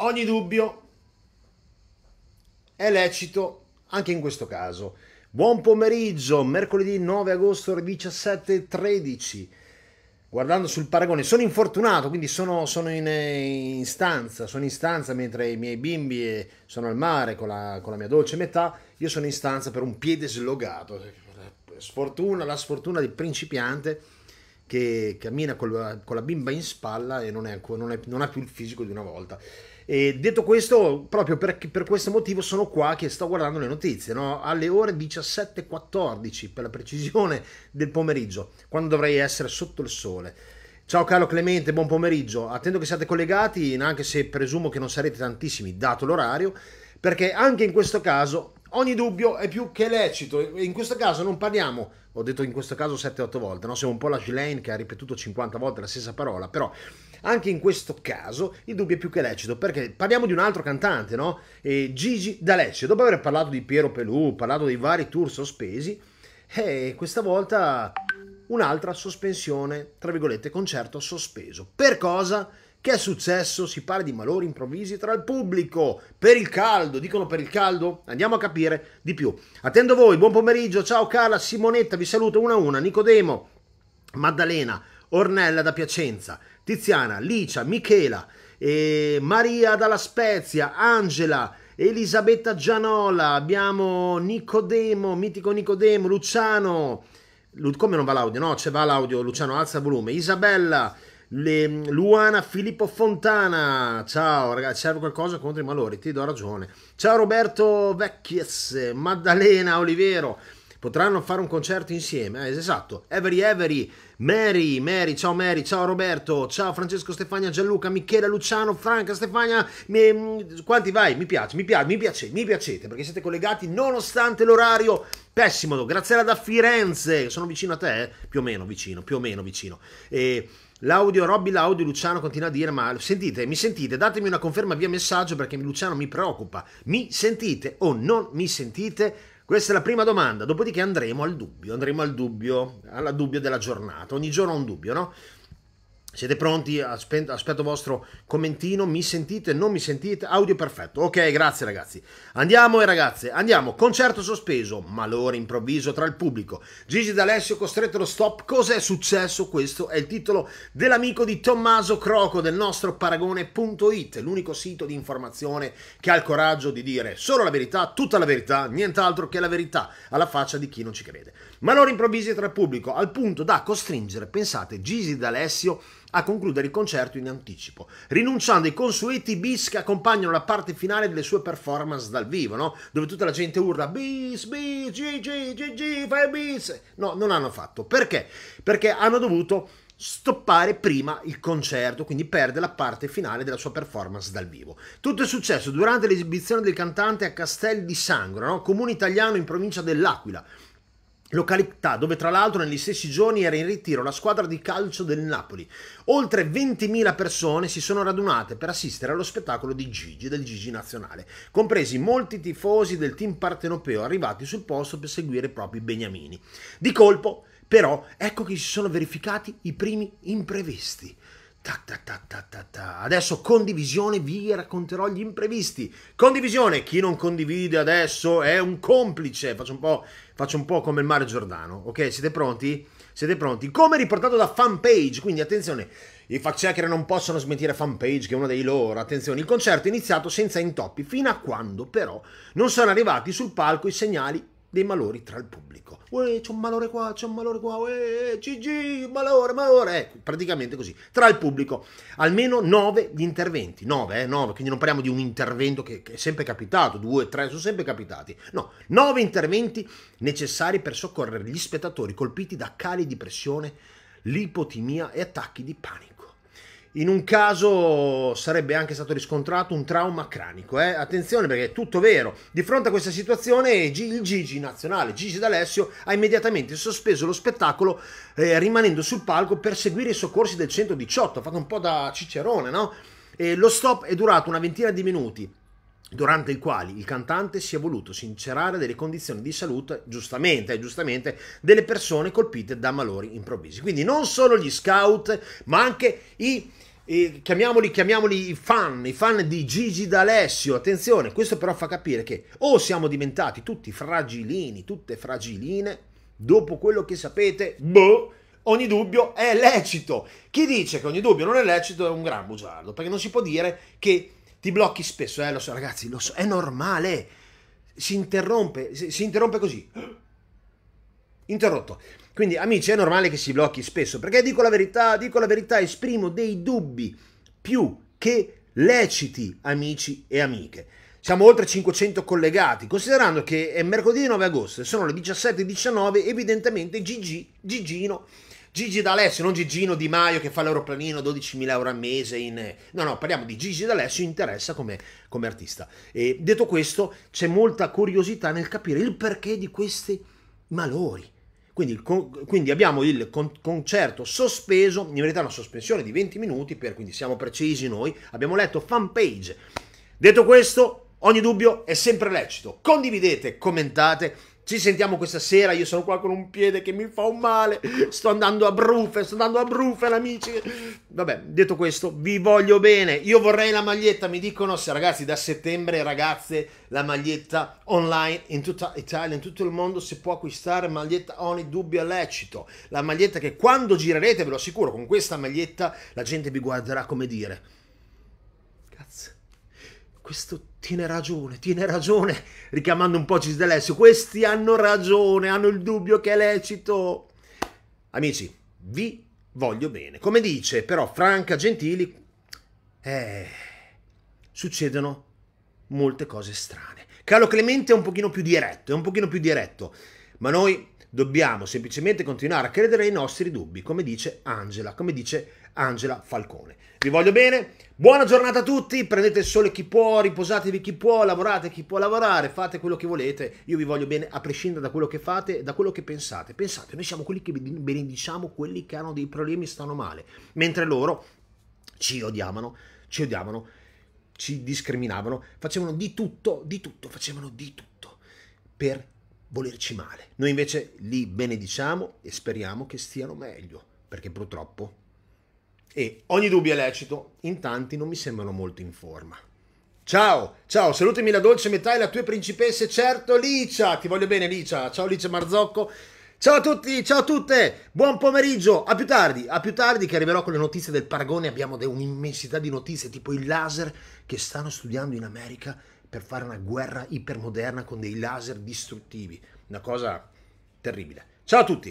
Ogni dubbio è lecito anche in questo caso. Buon pomeriggio, mercoledì 9 agosto alle 17:13. Guardando sul paragone, sono infortunato, quindi sono in stanza mentre i miei bimbi sono al mare con la mia dolce metà. Io sono in stanza per un piede slogato. La sfortuna di principiante che cammina con la bimba in spalla e non ha più il fisico di una volta. E detto questo, proprio per questo motivo sono qua che sto guardando le notizie, no? Alle ore 17:14 per la precisione del pomeriggio, quando dovrei essere sotto il sole. Ciao Carlo Clemente, buon pomeriggio, attendo che siate collegati, anche se presumo che non sarete tantissimi dato l'orario, perché anche in questo caso ogni dubbio è più che lecito. In questo caso non parliamo, ho detto in questo caso 7-8 volte, no? Siamo un po' la Ghislaine che ha ripetuto 50 volte la stessa parola, però anche in questo caso il dubbio è più che lecito, perché parliamo di un altro cantante, no? Gigi D'Alessio. Dopo aver parlato di Piero Pelù, parlato dei vari tour sospesi, questa volta un'altra sospensione, tra virgolette, concerto sospeso. Per cosa? Che è successo? Si parla di malori improvvisi tra il pubblico, per il caldo, dicono per il caldo? Andiamo a capire di più. Attendo voi, buon pomeriggio, ciao Carla, Simonetta, vi saluto una a una, Nicodemo, Maddalena, Ornella da Piacenza, Tiziana, Licia, Michela, Maria dalla Spezia, Angela, Elisabetta Gianola, abbiamo Nicodemo, mitico Nicodemo, Luciano, come non va l'audio? No, c'è va l'audio, Luciano, alza il volume, Isabella, Luana, Filippo Fontana, ciao ragazzi, serve qualcosa contro i malori, ti do ragione, ciao Roberto Vecchies, Maddalena, Olivero, potranno fare un concerto insieme, esatto, Every, Mary, ciao Roberto, ciao Francesco, Stefania, Gianluca, Michela, Luciano, Franca, Stefania, quanti vai? Mi piacete, perché siete collegati nonostante l'orario pessimo. Graziella da Firenze, sono vicino a te, più o meno vicino, l'audio, Robby, l'audio, Luciano continua a dire, ma sentite, mi sentite? Datemi una conferma via messaggio perché Luciano mi preoccupa, mi sentite o non mi sentite? Questa è la prima domanda, dopodiché andremo al dubbio, alla dubbio della giornata, ogni giorno ho un dubbio, no? Siete pronti? Aspetto il vostro commentino, mi sentite, non mi sentite, audio perfetto, ok, grazie ragazzi. Andiamo ragazze, andiamo, concerto sospeso, malore improvviso tra il pubblico, Gigi D'Alessio costretto allo stop, cos'è successo? Questo è il titolo dell'amico di Tommaso Croco del nostro paragone.it, l'unico sito di informazione che ha il coraggio di dire solo la verità, tutta la verità, nient'altro che la verità, alla faccia di chi non ci crede. Malore improvvisi tra il pubblico, al punto da costringere, pensate, Gigi D'Alessio a concludere il concerto in anticipo, rinunciando ai consueti bis che accompagnano la parte finale delle sue performance dal vivo, no? Dove tutta la gente urla bis, Gigi, fai bis. No, non hanno fatto. Perché? Perché hanno dovuto stoppare prima il concerto, quindi perde la parte finale della sua performance dal vivo. Tutto è successo durante l'esibizione del cantante a Castel di Sangro, no? Comune italiano in provincia dell'Aquila, località dove tra l'altro negli stessi giorni era in ritiro la squadra di calcio del Napoli. Oltre 20.000 persone si sono radunate per assistere allo spettacolo di Gigi, del Gigi nazionale, compresi molti tifosi del team partenopeo arrivati sul posto per seguire i propri beniamini. Di colpo, però, ecco che si sono verificati i primi imprevisti. Adesso condivisione, vi racconterò gli imprevisti. Condivisione, chi non condivide adesso è un complice. Faccio un po' come il Mario Giordano, ok? Siete pronti? Siete pronti? Come riportato da Fanpage, quindi attenzione, i fact checker non possono smentire Fanpage che è uno dei loro, attenzione, il concerto è iniziato senza intoppi, fino a quando però non sono arrivati sul palco i segnali dei malori tra il pubblico. Uè, c'è un malore qua, uè, Gigi, malore, ecco, praticamente così, tra il pubblico. Almeno 9 gli interventi, 9, quindi non parliamo di un intervento che è sempre capitato, 2, 3, sono sempre capitati, no, 9 interventi necessari per soccorrere gli spettatori colpiti da cali di pressione, l'ipotimia e attacchi di panico. In un caso sarebbe anche stato riscontrato un trauma cranico, eh? Attenzione perché è tutto vero. Di fronte a questa situazione il Gigi nazionale, Gigi D'Alessio, ha immediatamente sospeso lo spettacolo rimanendo sul palco per seguire i soccorsi del 118, ha fatto un po' da Cicerone, no? E lo stop è durato una ventina di minuti, durante i quali il cantante si è voluto sincerare delle condizioni di salute, giustamente, delle persone colpite da malori improvvisi. Quindi non solo gli scout, ma anche i chiamiamoli i fan di Gigi D'Alessio. Attenzione, questo però fa capire che o siamo diventati tutti fragilini, tutte fragiline, dopo quello che sapete, boh, ogni dubbio è lecito. Chi dice che ogni dubbio non è lecito è un gran bugiardo, perché non si può dire che ti blocchi spesso, lo so ragazzi, lo so, è normale, si interrompe così, interrotto. Quindi amici, è normale che si blocchi spesso, perché dico la verità, esprimo dei dubbi più che leciti, amici e amiche. Siamo oltre 500 collegati, considerando che è mercoledì 9 agosto, sono le 17:19, evidentemente Gigi D'Alessio, non Gigino Di Maio che fa l'aeroplanino, 12.000 euro al mese in... No, parliamo di Gigi D'Alessio, interessa come artista. E detto questo, c'è molta curiosità nel capire il perché di questi malori. Quindi abbiamo il concerto sospeso, in verità una sospensione di 20 minuti, quindi siamo precisi noi, abbiamo letto Fanpage. Detto questo, ogni dubbio è sempre lecito. Condividete, commentate, ci sentiamo questa sera, io sono qua con un piede che mi fa un male, sto andando a brufe, amici. Vabbè, detto questo, vi voglio bene, io vorrei la maglietta, mi dicono se ragazzi da settembre, ragazze, la maglietta online in tutta Italia, in tutto il mondo si può acquistare, maglietta ogni dubbio è lecito, la maglietta che quando girerete, ve lo assicuro, con questa maglietta la gente vi guarderà come dire, cazzo, questo tiene ragione, richiamando un po' Gigi D'Alessio, questi hanno ragione, hanno il dubbio che è lecito. Amici, vi voglio bene. Come dice però Franca Gentili, succedono molte cose strane. Carlo Clemente è un pochino più diretto, ma noi dobbiamo semplicemente continuare a credere ai nostri dubbi, come dice Angela Falcone. Vi voglio bene, buona giornata a tutti, prendete il sole chi può, riposatevi chi può, lavorate chi può lavorare, fate quello che volete, io vi voglio bene a prescindere da quello che fate e da quello che pensate. Pensate, noi siamo quelli che benediciamo quelli che hanno dei problemi, stanno male, mentre loro ci odiavano, ci discriminavano, facevano di tutto per volerci male. Noi invece li benediciamo e speriamo che stiano meglio, perché purtroppo... E ogni dubbio è lecito, in tanti non mi sembrano molto in forma. Ciao, salutami la dolce metà e la tua principessa, certo Licia, ti voglio bene Licia, ciao Licia Marzocco, ciao a tutti, ciao a tutte, buon pomeriggio, a più tardi che arriverò con le notizie del paragone, abbiamo un'immensità di notizie, tipo il laser che stanno studiando in America per fare una guerra ipermoderna con dei laser distruttivi, una cosa terribile. Ciao a tutti!